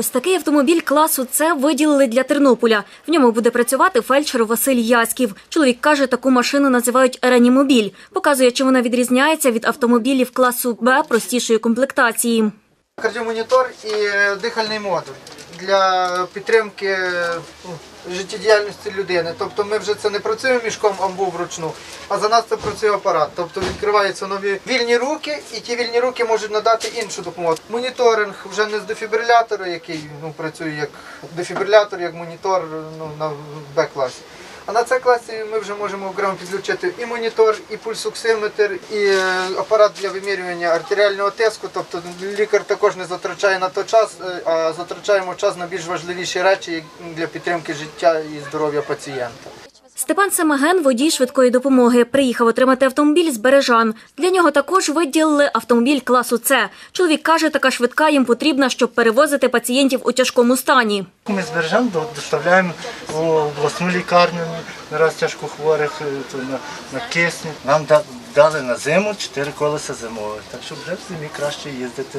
Ось такий автомобіль класу «С» виділили для Тернополя. В ньому буде працювати фельдшер Василь Яськів. Чоловік каже, таку машину називають «Ранімобіль». Показує, чим вона відрізняється від автомобілів класу «Б» простішої комплектації. Кардіомонітор і дихальний модуль для підтримки життєдіяльності людини. Тобто ми вже це не працюємо мішком амбу вручну, а за нас це працює апарат. Тобто відкриваються нові вільні руки, і ті вільні руки можуть надати іншу допомогу. Моніторинг вже не з дефібрилятора, який працює як дефібрилятор, як монітор на Б-класі. А на С-класі ми вже можемо окремо підключити і монітор, і пульсоксиметр, і апарат для вимірювання артеріального тиску. Тобто лікар також не затрачає на той час, а затрачаємо час на більш важливіші речі для підтримки життя і здоров'я пацієнта. Степан Семаген – водій швидкої допомоги. Приїхав отримати автомобіль з Бережан. Для нього також виділили автомобіль класу «С». Чоловік каже, така швидка їм потрібна, щоб перевозити пацієнтів у тяжкому стані. Ми з Бережан доставляємо в обласну лікарню, нараз тяжкохворих, на кисню. Нам дали на зиму 4 колеса зимових, так що вже в зимі краще їздити.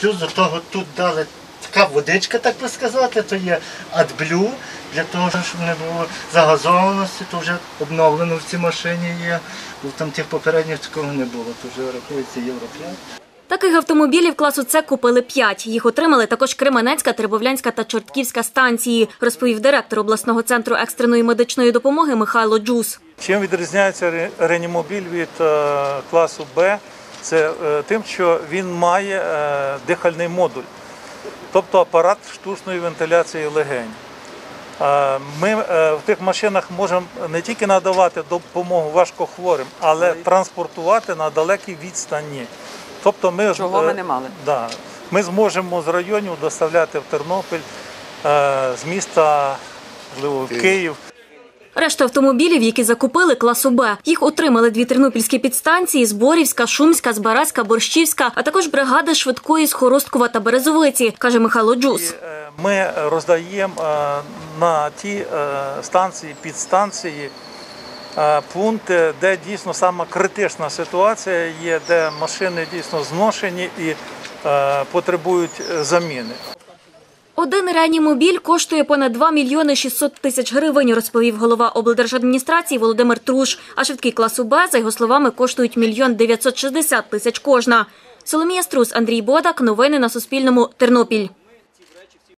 Плюс до того тут дали така водичка, так би сказати, то є Адблю, для того, щоб не було загазованості, то вже обновлено в цій машині є, бо там тих попередніх такого не було, то вже рахується Євро 5. Таких автомобілів класу «С» купили 5. Їх отримали також Кременецька, Теребовлянська та Чортківська станції, розповів директор обласного центру екстреної медичної допомоги Михайло Джус. Чим відрізняється «Ранімобіль» від класу «Б»? Це тим, що він має дихальний модуль. Тобто апарат штучної вентиляції легень. Ми в тих машинах можемо не тільки надавати допомогу важкохворим, але транспортувати на далекій відстані. Тобто ми, чого ми не мали. Да, ми зможемо з районів доставляти в Тернопіль, з міста, можливо, в Київ. Решта автомобілів, які закупили класу «Б». Їх отримали 2 тернопільські підстанції – Зборівська, Шумська, Збаразька, Борщівська, а також бригади швидкої з Хоросткова та Березовиці, каже Михайло Джус. Ми роздаємо на ті станції, підстанції, пункти, де дійсно сама критична ситуація є, де машини дійсно зношені і потребують заміни. Один «Ранімобіль» коштує понад 2 мільйони 600 тисяч гривень, розповів голова облдержадміністрації Володимир Труш. А швидкі класу «Б», за його словами, коштують 1 мільйон 960 тисяч кожна. Соломія Струс, Андрій Бодак. Новини на Суспільному. Тернопіль.